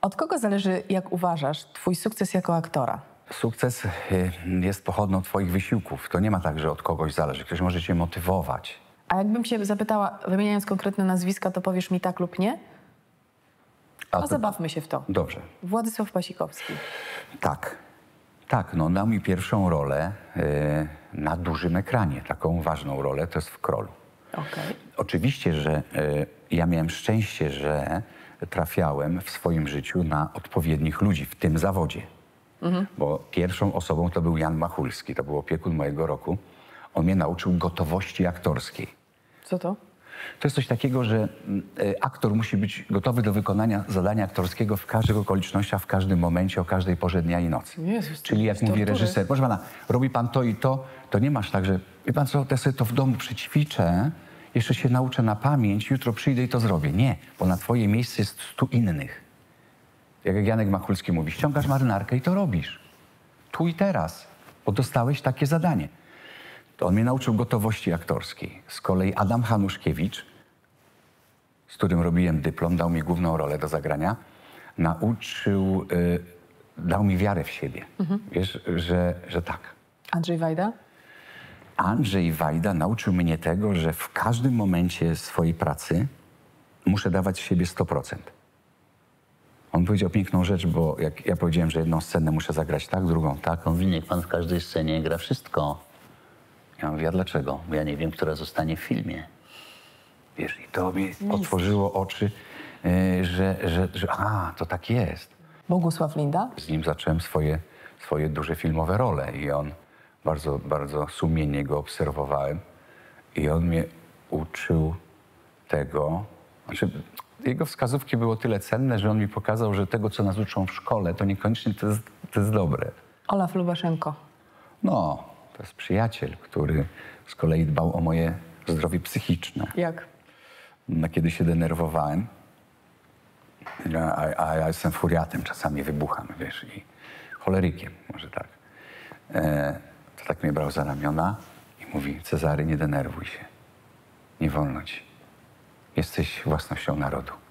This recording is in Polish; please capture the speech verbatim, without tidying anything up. Od kogo zależy, jak uważasz, twój sukces jako aktora? Sukces jest pochodną twoich wysiłków. To nie ma tak, że od kogoś zależy. Ktoś może cię motywować. A jakbym cię zapytała, wymieniając konkretne nazwiska, to powiesz mi tak lub nie? A, A to... zabawmy się w to. Dobrze. Władysław Pasikowski. Tak. Tak, no dał mi pierwszą rolę yy, na dużym ekranie. Taką ważną rolę, to jest w Krolu. Okay. Oczywiście, że yy, ja miałem szczęście, że trafiałem w swoim życiu na odpowiednich ludzi w tym zawodzie. Mhm. Bo pierwszą osobą to był Jan Machulski, to był opiekun mojego roku. On mnie nauczył gotowości aktorskiej. Co to? To jest coś takiego, że aktor musi być gotowy do wykonania zadania aktorskiego w każdych okolicznościach, w każdym momencie, o każdej porze dnia i nocy. Jezus, czyli jak mówi reżyser, proszę pana, robi pan to i to, to nie masz tak, że wie pan co, ja sobie to w domu przećwiczę, jeszcze się nauczę na pamięć, jutro przyjdę i to zrobię. Nie, bo na twoje miejsce jest stu innych. Jak Janek Machulski mówi, ściągasz marynarkę i to robisz. Tu i teraz, bo dostałeś takie zadanie. To on mnie nauczył gotowości aktorskiej. Z kolei Adam Hanuszkiewicz, z którym robiłem dyplom, dał mi główną rolę do zagrania, nauczył, y, dał mi wiarę w siebie. Mhm. Wiesz, że, że tak. Andrzej Wajda? Andrzej Wajda nauczył mnie tego, że w każdym momencie swojej pracy muszę dawać z siebie sto procent. On powiedział piękną rzecz, bo jak ja powiedziałem, że jedną scenę muszę zagrać tak, drugą tak, on mówi, niech pan w każdej scenie gra wszystko. Ja mówię, a dlaczego? Bo ja nie wiem, która zostanie w filmie. Wiesz, i to mi otworzyło oczy, yy, że, że, że a, to tak jest. Bogusław Linda? Z nim zacząłem swoje, swoje duże filmowe role i on, bardzo, bardzo sumiennie go obserwowałem i on mnie uczył tego, znaczy, jego wskazówki było tyle cenne, że on mi pokazał, że tego, co nas uczą w szkole, to niekoniecznie to jest, to jest dobre. Olaf Lubaszenko. No, to jest przyjaciel, który z kolei dbał o moje zdrowie psychiczne. Jak? No, kiedy się denerwowałem, a, a ja jestem furiatem, czasami wybucham, wiesz, i cholerykiem, może tak. E, to tak mnie brał za ramiona i mówi, Cezary, nie denerwuj się, nie wolno ci. Jesteś własnością narodu.